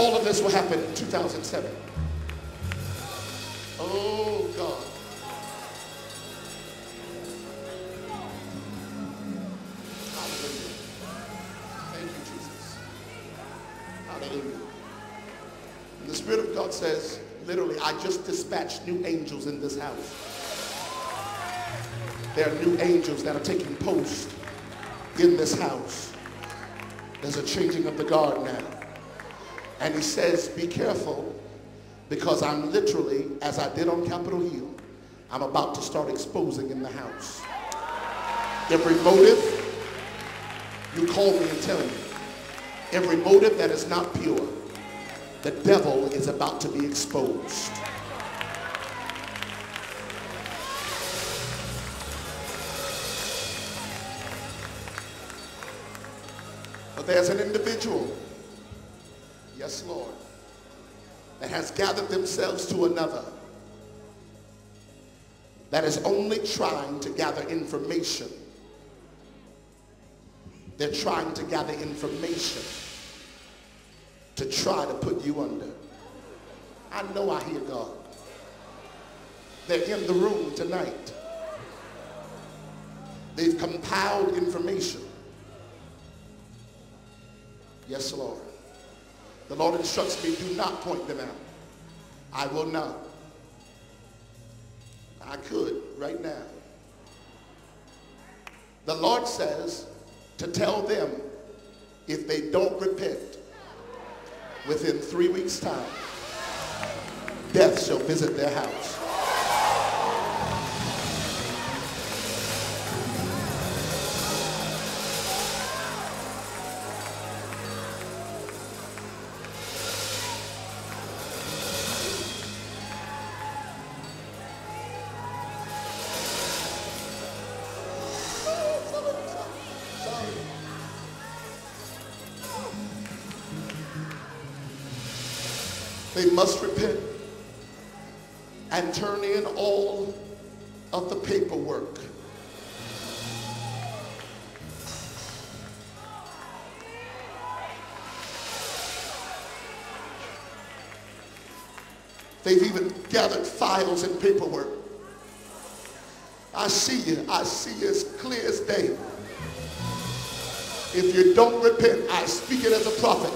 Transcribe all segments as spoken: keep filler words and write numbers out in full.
All of this will happen in two thousand seven. Oh, God. Hallelujah. Thank you, Jesus. Hallelujah. And the Spirit of God says, literally, I just dispatched new angels in this house. There are new angels that are taking post in this house. There's a changing of the guard now. And he says, be careful, because I'm literally, as I did on Capitol Hill, I'm about to start exposing in the house. Every motive, you call me and tell me, every motive that is not pure, the devil is about to be exposed. But there's an individual, yes, Lord, that has gathered themselves to another, that is only trying to gather information. They're trying to gather information to try to put you under. I know I hear God. They're in the room tonight. They've compiled information. Yes, Lord. The Lord instructs me, do not point them out. I will not. I could right now. The Lord says to tell them, if they don't repent within three weeks' time, death shall visit their house. They must repent and turn in all of the paperwork. They've even gathered files and paperwork. I see you. I see you as clear as day. If you don't repent, I speak it as a prophet.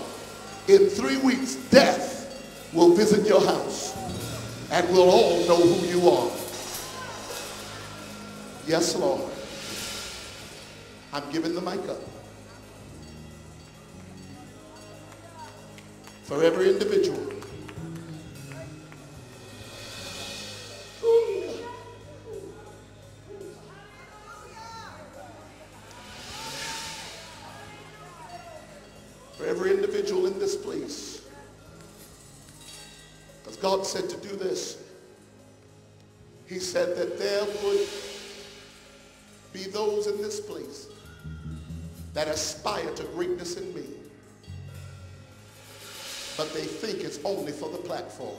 In three weeks, death will visit your house, and we'll all know who you are. Yes, Lord. I'm giving the mic up. For every individual. Ooh. For every individual in this place. Because God said to do this. He said that there would be those in this place that aspire to greatness in me, but they think it's only for the platform.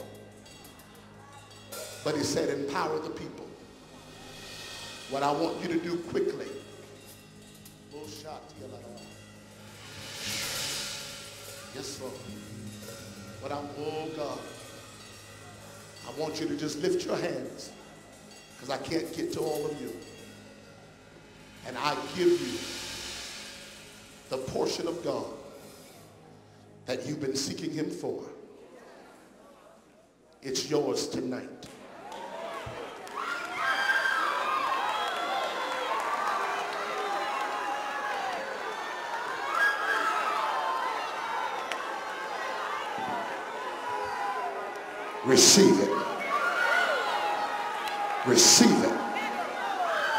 But he said, empower the people. What I want you to do quickly, yes, Lord. But I'm, oh God, I want you to just lift your hands, because I can't get to all of you. And I give you the portion of God that you've been seeking him for. It's yours tonight. Receive it. Receive it.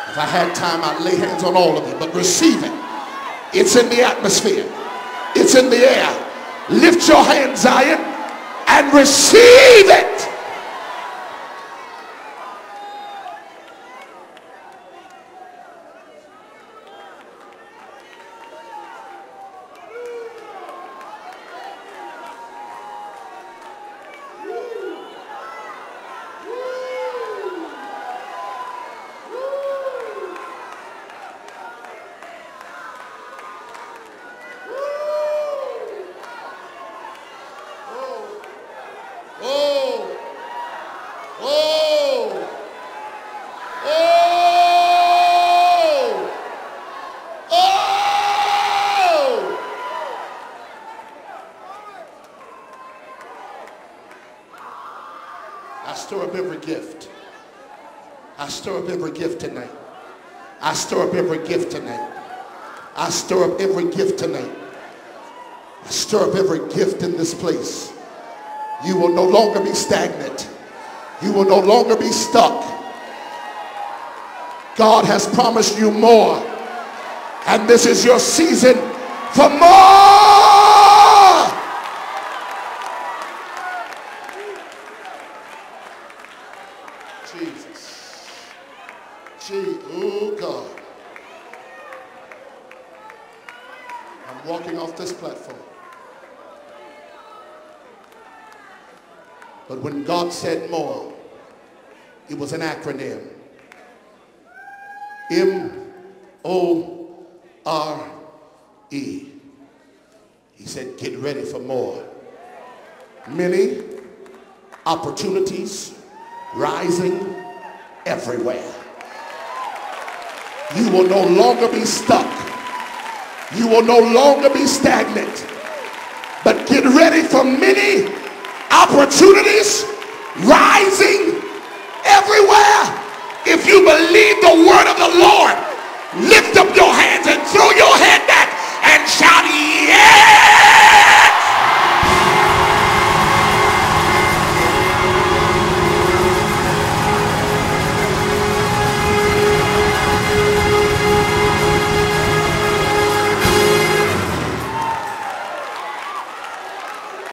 If I had time, I'd lay hands on all of you, but receive it. It's in the atmosphere. It's in the air. Lift your hands, Zion, and receive it. stir up every gift. I stir up every gift tonight. I stir up every gift tonight. I stir up every gift tonight. I stir up every gift in this place. You will no longer be stagnant. You will no longer be stuck. God has promised you more. And this is your season for more. Jesus. Gee, oh God. I'm walking off this platform. But when God said more, it was an acronym. M O R E. He said, get ready for more. Many opportunities rising everywhere. You will no longer be stuck. You will no longer be stagnant. But get ready for many opportunities rising everywhere. If you believe the word of the Lord, lift up your hands and throw your head back.